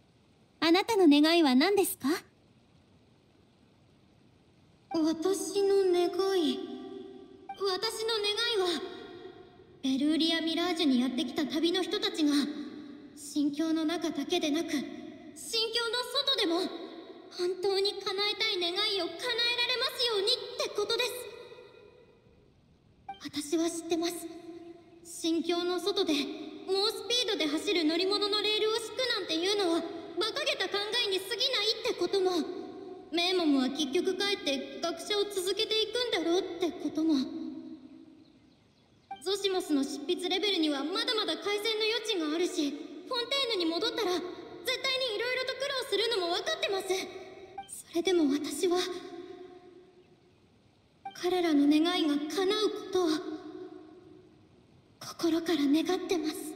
あなたの願いは何ですか？私の願い。私の願いは、ベルーリア・ミラージュにやってきた旅の人たちが、心境の中だけでなく、心境の外でも、本当に叶えたい願いを叶えられますようにってことです。私は知ってます。神橋の外で猛スピードで走る乗り物のレールを敷くなんていうのは馬鹿げた考えに過ぎないってことも、メーモムは結局帰って学者を続けていくんだろうってことも、ゾシモスの執筆レベルにはまだまだ改善の余地があるし、フォンテーヌに戻ったら絶対にいろいろと苦労するのも分かってます。それでも私は彼らの願いが叶うことを心から願ってます。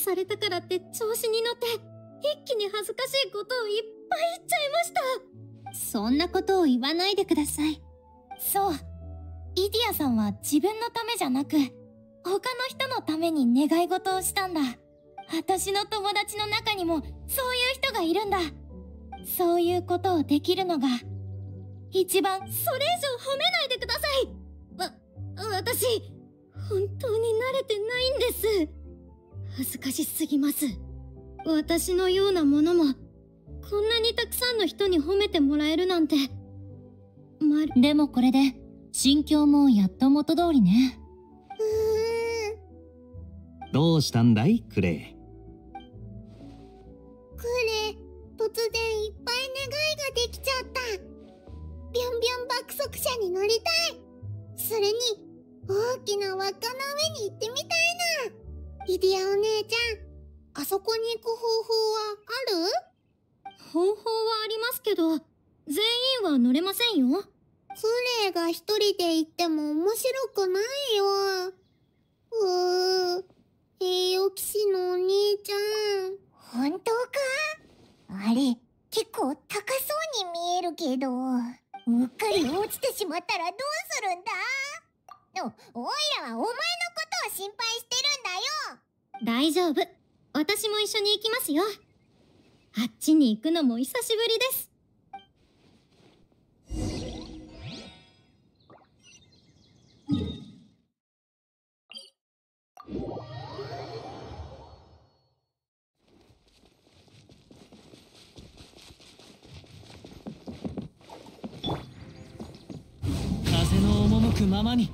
されたからって調子に乗って一気に恥ずかしいことをいっぱい言っちゃいました。そんなことを言わないでください。そう、イディアさんは自分のためじゃなく他の人のために願い事をしたんだ。私の友達の中にもそういう人がいるんだ。そういうことをできるのが一番。それ以上褒めないでください。私本当に慣れてないんです。恥ずかしすぎます。私のようなものもこんなにたくさんの人に褒めてもらえるなんて。でもこれで心境もやっと元通りね。どうしたんだいクレイ。突然いっぱい願いができちゃった。ビョンビョン爆速車に乗りたい。それに大きな輪っかの上に行ってみたいな。イディアお姉ちゃん、あそこに行く方法はある？方法はありますけど、全員は乗れませんよ。クレイが一人で行っても面白くないよ。栄養騎士のお兄ちゃん。本当か？あれ、結構高そうに見えるけど、うっかり落ちてしまったらどうするんだ？おいらはお前のことを心配してるんだよ。大丈夫、私も一緒に行きますよ。あっちに行くのも久しぶりです。風の赴くままに。。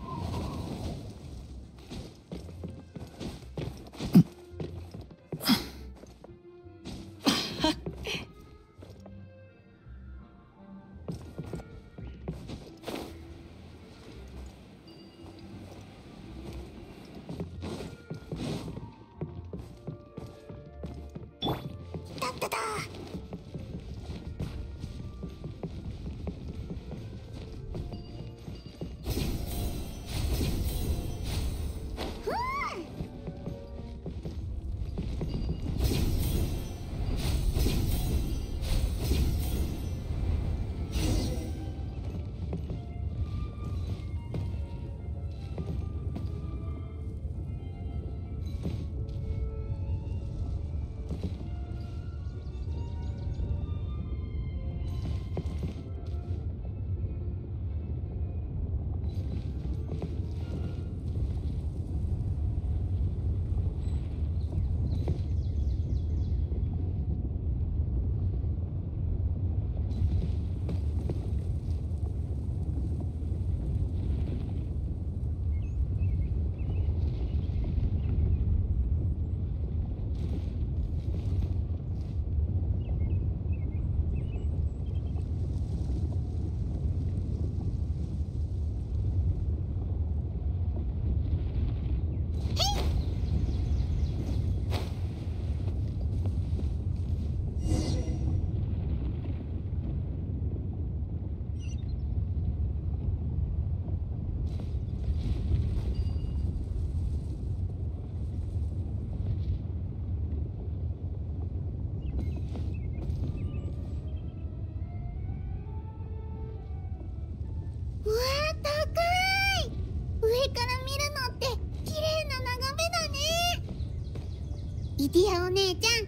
イディアお姉ちゃん、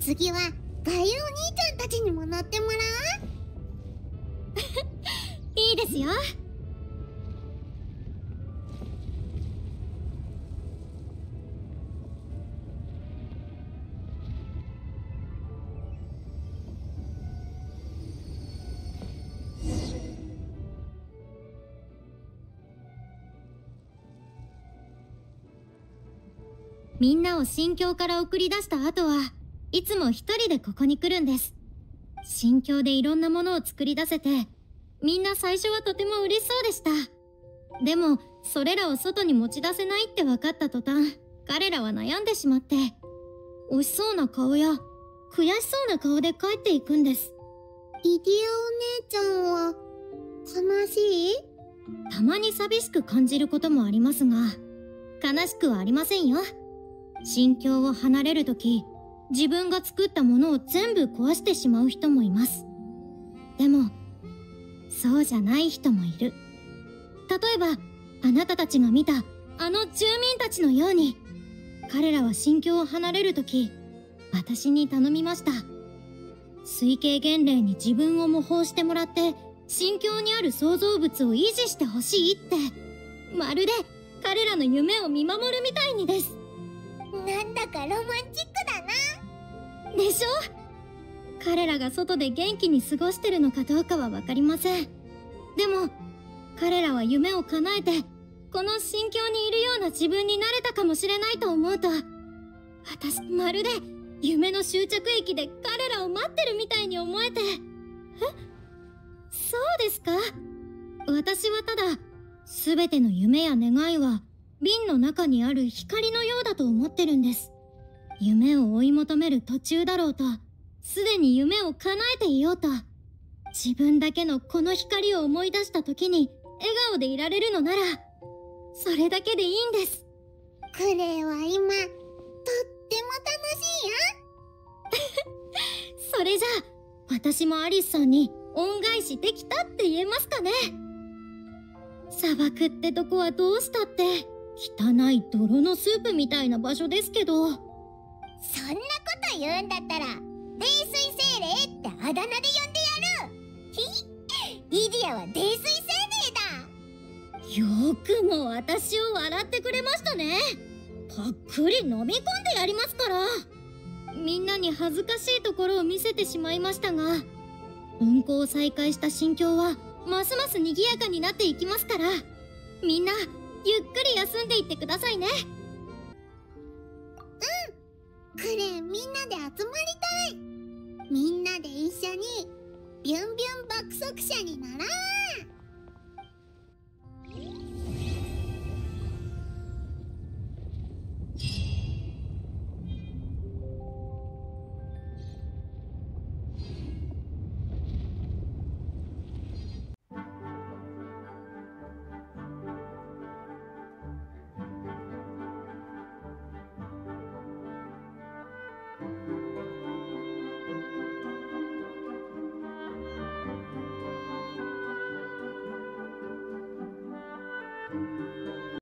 次はガイお兄ちゃんたちにも乗ってもらう？いいですよ。みんなを神教から送り出した後はいつも一人でここに来るんです。神教でいろんなものを作り出せて、みんな最初はとても嬉しそうでした。でも、それらを外に持ち出せないって分かった途端、彼らは悩んでしまって、惜しそうな顔や悔しそうな顔で帰っていくんです。イディアお姉ちゃんは悲しい？たまに寂しく感じることもありますが、悲しくはありませんよ。神教を離れるとき、自分が作ったものを全部壊してしまう人もいます。でも、そうじゃない人もいる。例えば、あなたたちが見たあの住民たちのように、彼らは神教を離れるとき、私に頼みました。推計原令に自分を模倣してもらって、神教にある創造物を維持してほしいって、まるで彼らの夢を見守るみたいにです。なんだかロマンチックだな。でしょ？彼らが外で元気に過ごしてるのかどうかは分かりません。でも彼らは夢を叶えてこの心境にいるような自分になれたかもしれないと思うと、私まるで夢の終着駅で彼らを待ってるみたいに思えて。え？そうですか？私はただ全ての夢や願いは瓶の中にある光のようだと思ってるんです。夢を追い求める途中だろうと、すでに夢を叶えていようと、自分だけのこの光を思い出した時に笑顔でいられるのなら、それだけでいいんです。クレイは今、とっても楽しいよ。それじゃあ、私もアリスさんに恩返しできたって言えますかね。砂漠ってとこはどうしたって、汚い泥のスープみたいな場所ですけど。そんなこと言うんだったら泥酔精霊ってあだ名で呼んでやる。イディアは泥酔精霊だ。よくも私を笑ってくれましたね。ぱっくり飲み込んでやりますから。みんなに恥ずかしいところを見せてしまいましたが、運行を再開した心境はますます賑やかになっていきますから、みんなゆっくり休んでいってくださいね。うん、クレイみんなで集まりたい。みんなで一緒にビュンビュン爆速車になろう。